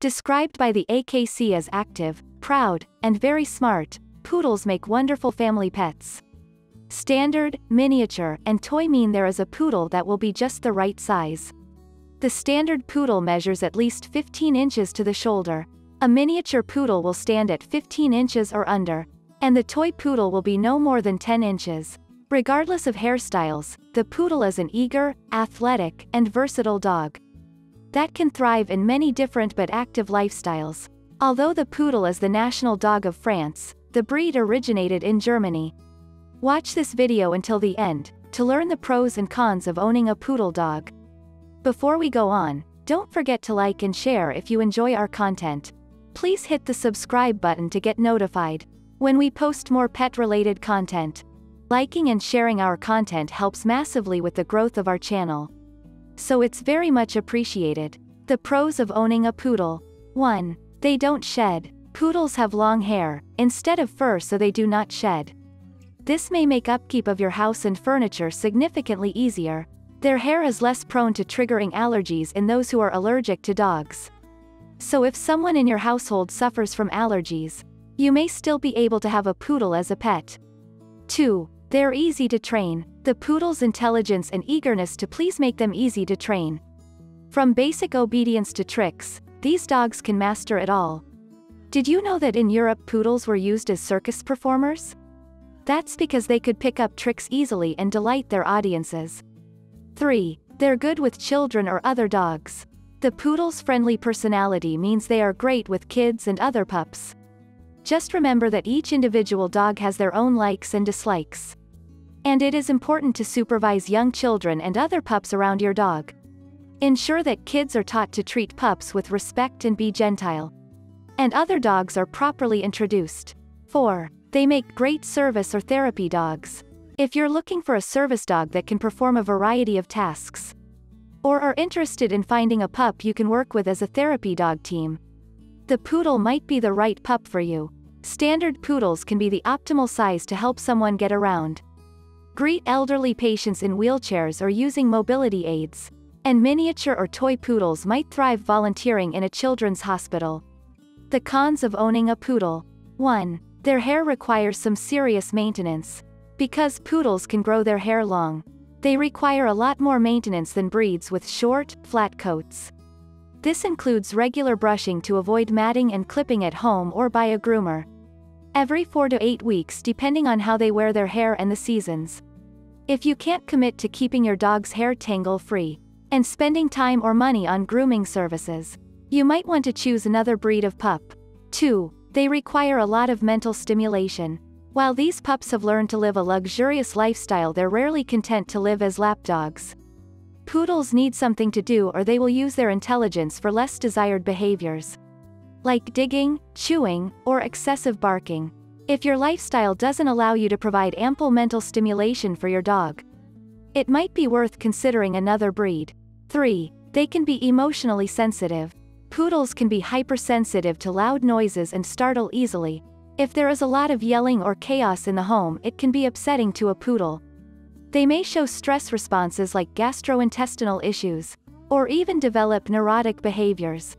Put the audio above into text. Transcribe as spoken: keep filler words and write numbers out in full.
Described by the A K C as active, proud, and very smart, poodles make wonderful family pets. Standard, miniature, and toy mean there is a poodle that will be just the right size. The standard poodle measures at least fifteen inches to the shoulder. A miniature poodle will stand at fifteen inches or under, and the toy poodle will be no more than ten inches. Regardless of hairstyles, the poodle is an eager, athletic, and versatile dog that can thrive in many different but active lifestyles. Although the poodle is the national dog of France, the breed originated in Germany. Watch this video until the end to learn the pros and cons of owning a poodle dog. Before we go on, don't forget to like and share if you enjoy our content. Please hit the subscribe button to get notified when we post more pet-related content. Liking and sharing our content helps massively with the growth of our channel, so it's very much appreciated. The pros of owning a poodle. one They don't shed. Poodles have long hair, instead of fur, so they do not shed. This may make upkeep of your house and furniture significantly easier. Their hair is less prone to triggering allergies in those who are allergic to dogs. So if someone in your household suffers from allergies, you may still be able to have a poodle as a pet. two They're easy to train. The poodle's intelligence and eagerness to please make them easy to train. From basic obedience to tricks, these dogs can master it all. Did you know that in Europe poodles were used as circus performers? That's because they could pick up tricks easily and delight their audiences. three They're good with children or other dogs. The poodle's friendly personality means they are great with kids and other pups. Just remember that each individual dog has their own likes and dislikes, and it is important to supervise young children and other pups around your dog. Ensure that kids are taught to treat pups with respect and be gentle, and other dogs are properly introduced. four They make great service or therapy dogs. If you're looking for a service dog that can perform a variety of tasks, or are interested in finding a pup you can work with as a therapy dog team, the poodle might be the right pup for you. Standard poodles can be the optimal size to help someone get around, greet elderly patients in wheelchairs or using mobility aids, and miniature or toy poodles might thrive volunteering in a children's hospital. The cons of owning a poodle. one Their hair requires some serious maintenance. Because poodles can grow their hair long, they require a lot more maintenance than breeds with short, flat coats. This includes regular brushing to avoid matting and clipping at home or by a groomer every four to eight weeks depending on how they wear their hair and the seasons. If you can't commit to keeping your dog's hair tangle-free and spending time or money on grooming services, you might want to choose another breed of pup. two They require a lot of mental stimulation. While these pups have learned to live a luxurious lifestyle, they're rarely content to live as lap dogs. Poodles need something to do, or they will use their intelligence for less desired behaviors, like digging, chewing, or excessive barking. If your lifestyle doesn't allow you to provide ample mental stimulation for your dog, it might be worth considering another breed. three They can be emotionally sensitive. Poodles can be hypersensitive to loud noises and startle easily. If there is a lot of yelling or chaos in the home, it can be upsetting to a poodle. They may show stress responses like gastrointestinal issues, or even develop neurotic behaviors.